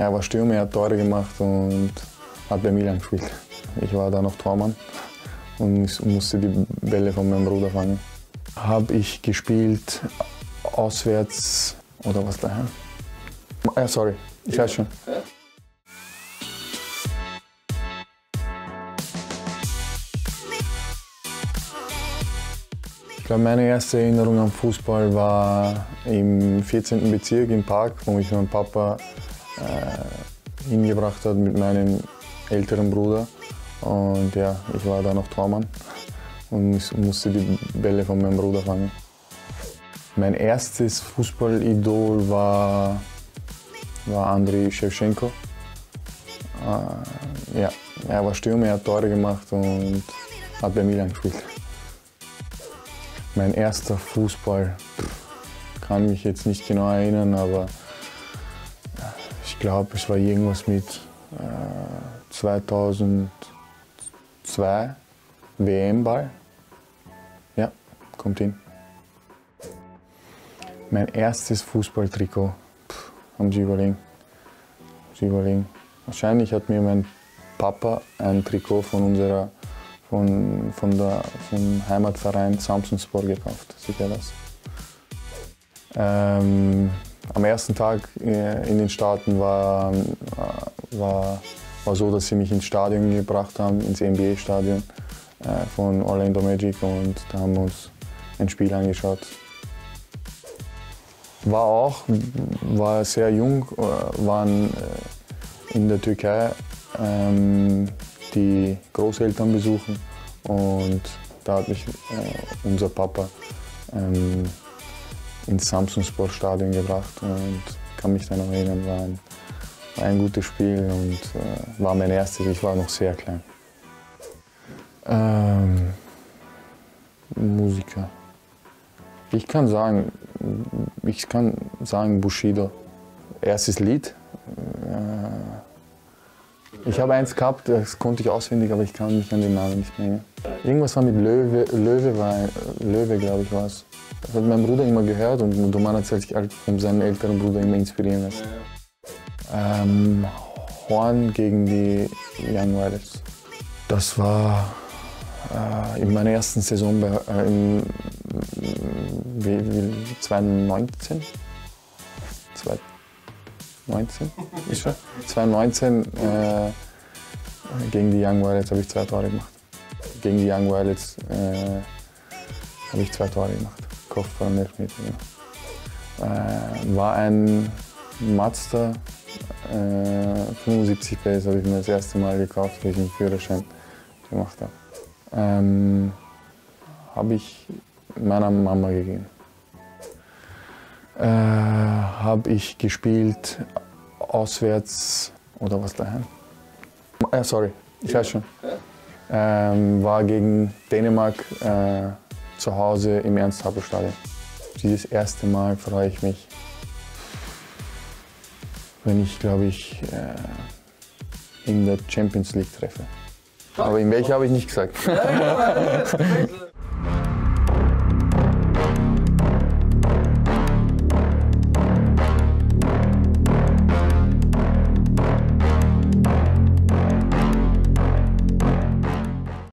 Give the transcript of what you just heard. Er war Stürmer, er hat Tore gemacht und hat bei Milan gespielt. Ich war da noch Tormann und ich musste die Bälle von meinem Bruder fangen. Habe ich gespielt auswärts oder was daheim? Ah, sorry, ich weiß schon. Ich glaube, meine erste Erinnerung am Fußball war im 14. Bezirk im Park, wo mich mein Papa hingebracht hat mit meinem älteren Bruder. Und ja, ich war da noch Tormann und ich musste die Bälle von meinem Bruder fangen. Mein erstes Fußballidol war Andrei Shevchenko. Ja, er war Stürmer, er hat Tore gemacht und hat bei Milan gespielt. Mein erster Fußball, kann mich jetzt nicht genau erinnern, aber ich glaube, es war irgendwas mit 2002 WM-Ball. Ja, kommt hin. Mein erstes Fußballtrikot, haben Sie überlegen. Wahrscheinlich hat mir mein Papa ein Trikot von unserer vom Heimatverein Samsunspor gekauft, sicher das. Am ersten Tag in den Staaten war so, dass sie mich ins Stadion gebracht haben, ins NBA-Stadion von Orlando Magic, und da haben wir uns ein Spiel angeschaut. War sehr jung, waren in der Türkei die Großeltern besuchen, und da hat mich unser Papa ins Samsunspor-Stadion gebracht und kann mich da noch erinnern, war ein gutes Spiel und war mein erstes, ich war noch sehr klein. Musiker. Ich kann sagen Bushido. Erstes Lied. Ich habe eins gehabt, das konnte ich auswendig, aber ich kann mich an den Namen nicht mehr. Irgendwas war mit Löwe, glaube ich, war es. Das hat mein Bruder immer gehört und Doman hat sich von seinem älteren Bruder immer inspirieren lassen. Horn gegen die Young Wilders. Das war in meiner ersten Saison bei 2019 gegen die Young Wilders habe ich 2 Tore gemacht. Gegen die Young Wilders habe ich 2 Tore gemacht. Kopfball und Elfmeter. War ein Mazda 75 PS, habe ich mir das erste Mal gekauft, weil ich einen Führerschein gemacht habe. Habe ich meiner Mama gegeben. Habe ich gespielt auswärts oder was daheim? Ah, sorry, ich weiß schon. War gegen Dänemark zu Hause im Ernsthappelstadion. Dieses erste Mal freue ich mich, wenn ich, glaube ich, in der Champions League treffe. Aber in welcher habe ich nicht gesagt.